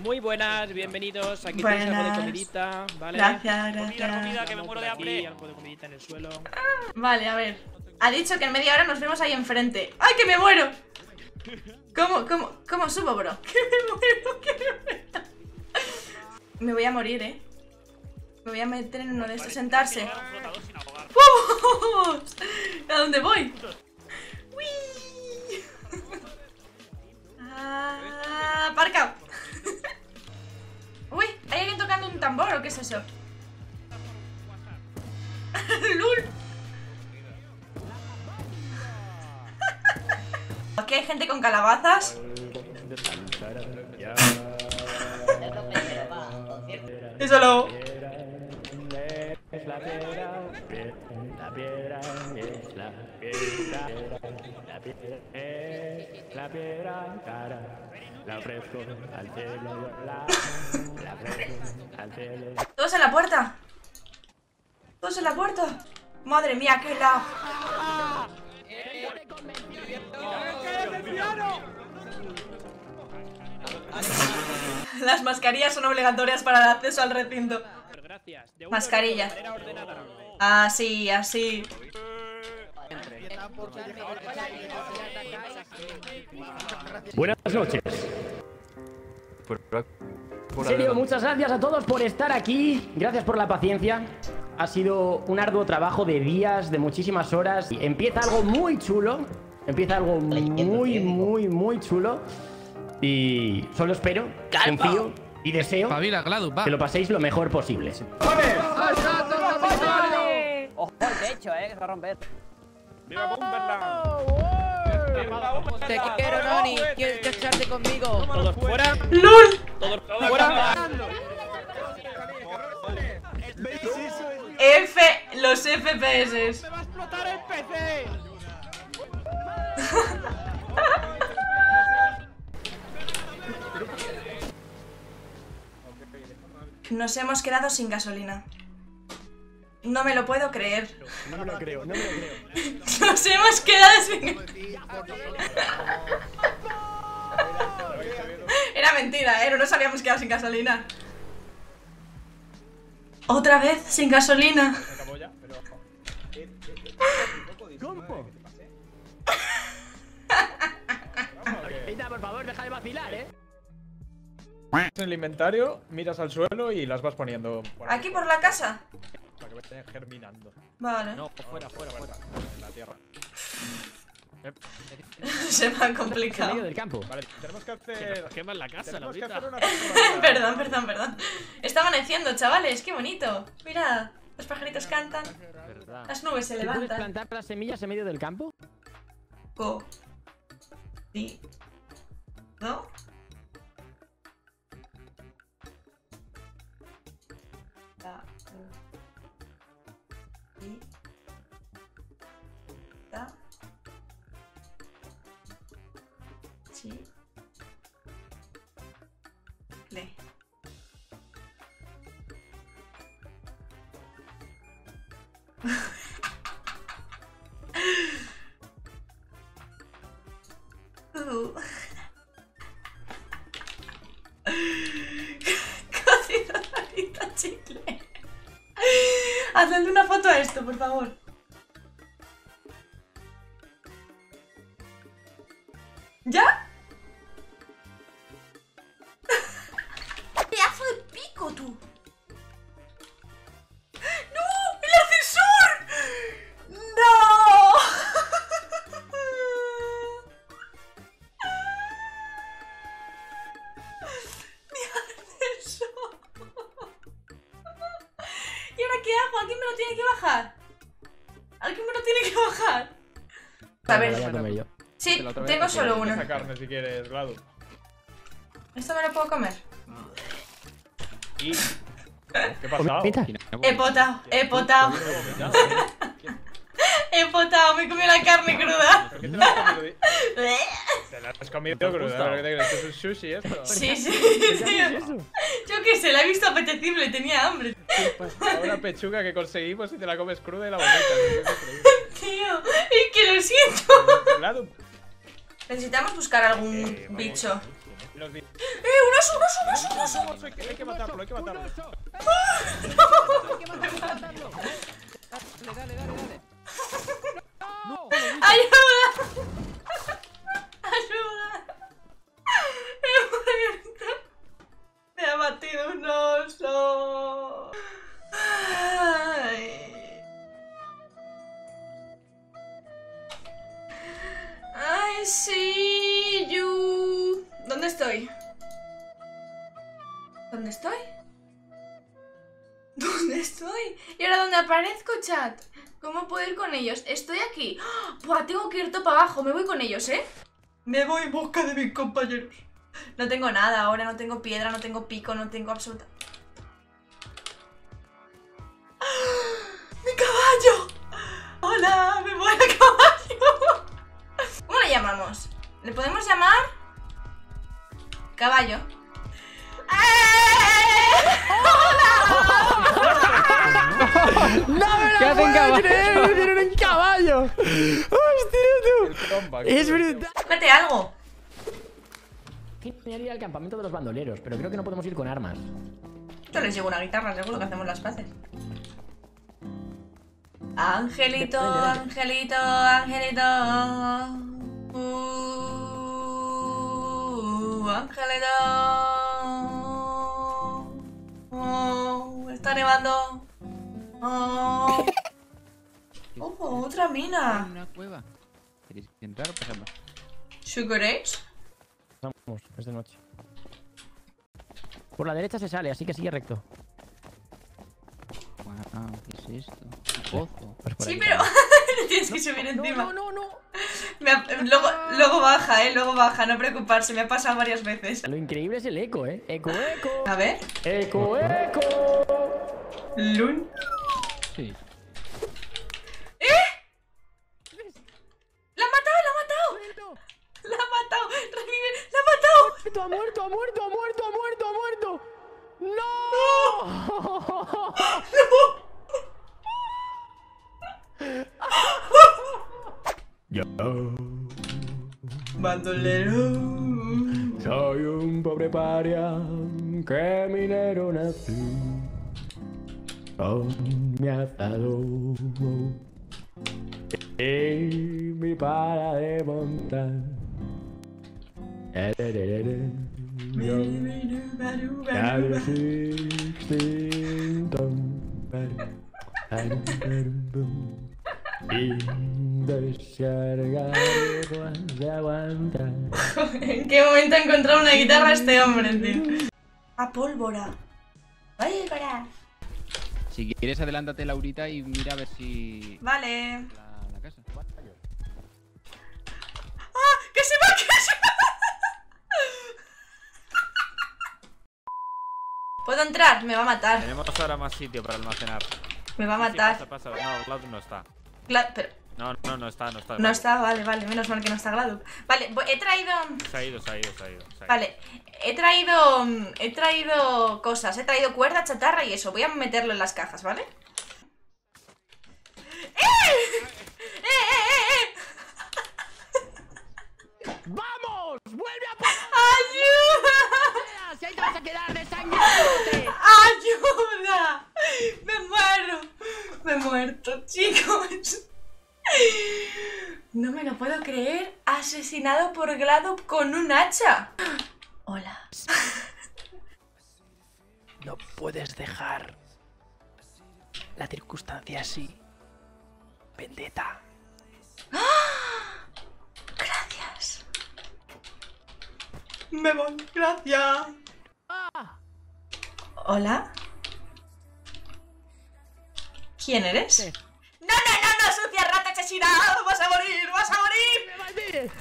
Muy buenas, bienvenidos. Aquí buenas. Tenéis algo de comidita, ¿vale? Gracias, gracias. Comida, que me muero de hambre. Algo de comidita en el suelo. Vale, a ver. Ha dicho que en media hora nos vemos ahí enfrente. ¡Ay, que me muero! ¿Cómo subo, bro? Que me muero, que me... Me voy a morir, ¿eh? Me voy a meter en uno de estos, sentarse. ¡Vamos! ¿A dónde voy? ¡Uy! ¡Ah! ¡Aparcao! Uy, ¿hay alguien tocando un tambor o qué es eso? ¡Lul! Aquí hay gente con calabazas. Eso lo... La ofrezco al cielo, la ofrezco al cielo. Todos en la puerta. Todos en la puerta. Madre mía, qué lado. Las mascarillas son obligatorias para el acceso al recinto. Mascarilla. Así, así. Buenas noches. En serio, muchas gracias a todos por estar aquí. Gracias por la paciencia. Ha sido un arduo trabajo de días, de muchísimas horas. Empieza algo muy chulo. Empieza algo muy, muy, muy chulo. Y solo espero, confío y deseo que lo paséis lo mejor posible. Ojo al techo, que se va a romper. ¡Viva Bomberland! Te quiero, Noni. ¿Quieres casarte conmigo? Todos fuera. ¡Lul! Todos fuera. F, los FPS. ¡Me va a explotar el PC! Nos hemos quedado sin gasolina. No me lo puedo creer. No me lo creo, no me lo creo. Nos hemos quedado sin... Era mentira, no nos habíamos quedado sin gasolina. Otra vez sin gasolina. Por favor, deja de vacilar, ¿eh? En el inventario, miras al suelo y las vas poniendo. ¿Aquí por la casa? Que me estén germinando. Vale. No, fuera, fuera, fuera. La tierra. Se me han complicado. Del campo. Vale, tenemos que hacer... Queman la casa, Laurita. Perdón, perdón, perdón. Está amaneciendo, chavales. Qué bonito. Mirad, los pajaritos cantan. Verdad. Las nubes se levantan. ¿Puedes plantar las semillas en medio del campo? Co. Sí. ¿No? La... Chicle. Cocido Rarita Chicle. Hazle una foto a esto, por favor. ¿Ya? ¡Pedazo de pico, tú! ¡No! ¡El ascensor! ¡No! ¡Mi ascensor! ¿Y ahora qué hago? ¿Alguien me lo tiene que bajar? ¿Alguien me lo tiene que bajar? A ver... Sí, tengo solo uno. Esa carne, si quieres, Gladu. ¿Esto me lo puedo comer? ¿Y? ¿Qué pasado? He potado, he potado. He potado, me he comido la carne cruda. ¿Te la has comido cruda? ¿Esto es un sushi esto? Sí, sí. Yo qué sé, la he visto apetecible, tenía hambre. Una pechuga que conseguimos y te la comes cruda y la bonita. Tío, es que lo siento. Necesitamos buscar algún bicho. ¡Un oso! Hay que matarlo, ¡No! Dale. ¡No! ¡Ayuda! ¡Ayuda! ¡He muerto! ¡Me ha batido un oso! ¡Ay, sí! ¡You! ¿Dónde estoy? ¿Dónde estoy? ¿Y ahora dónde aparezco, chat? ¿Cómo puedo ir con ellos? Estoy aquí. ¡Buah! Tengo que ir todo para abajo. Me voy con ellos, ¿eh? Me voy en busca de mis compañeros. No tengo nada ahora. No tengo piedra, no tengo pico, no tengo absoluta... ¡Mi caballo! ¡Hola! ¡Me voy a caballo! ¿Cómo le llamamos? ¿Le podemos llamar? Caballo. ¡No me lo puedo creer! ¡Me tienen en caballo! ¡Hostia, tú! ¡Es brutal! ¡Cómete algo! Voy a ir al campamento de los bandoleros, pero creo que no podemos ir con armas. Yo les llevo una guitarra, seguro que hacemos las paces. Angelito, angelito, angelito. Angelito. Oh, está nevando. Oh. ¡Oh! ¡Otra mina! Una cueva. ¿Queréis entrar o pasarla? ¿Si queréis? Vamos, es de noche. Por la derecha se sale, así que sigue recto. Wow, ¿qué es esto? Un pozo. Pues sí, pero... tienes que subir encima. No. Luego baja, luego baja, no preocuparse, me ha pasado varias veces. Lo increíble es el eco, ¿eh? Eco. A ver. Eco. Lun. Sí. ¡Eh! ¡La ha matado! ¡Revive! ¡La ha matado! ¡Ha muerto! ¡No! ¡No! Bandolero. Soy un pobre paria que minero nací. Con mi atador y mi para de montar. ¿En qué momento ha encontrado una guitarra este hombre, tío? A pólvora. ¡Pólvora! Si quieres, adelántate, Laurita, y mira a ver si... Vale. La casa. ¡Ah! ¡Que se va! ¿Puedo entrar? Me va a matar. Tenemos ahora más sitio para almacenar. Me va a matar. Sí, pasa. No, Gladub no está. Pero... No está. No está, vale. Menos mal que no está Gladub. Vale, he traído... Se ha ido. Vale. He traído cosas, he traído cuerda, chatarra y eso. Voy a meterlo en las cajas, ¿vale? ¡Eh! ¡Vamos! ¡Vuelve a parar! ¡Ayuda! ¡Si ahí te vas a quedar de sangre! ¡Ayuda! ¡Me muero! ¡Me he muerto, chicos! No me lo puedo creer. Asesinado por Gladub con un hacha. Hola. No puedes dejar la circunstancia así. Vendetta. ¡Ah! Gracias. Me voy, gracias. ¡Ah! Hola. ¿Quién eres? Sí. No, sucia rata asesinada. Vas a morir. ¡Vas a morir!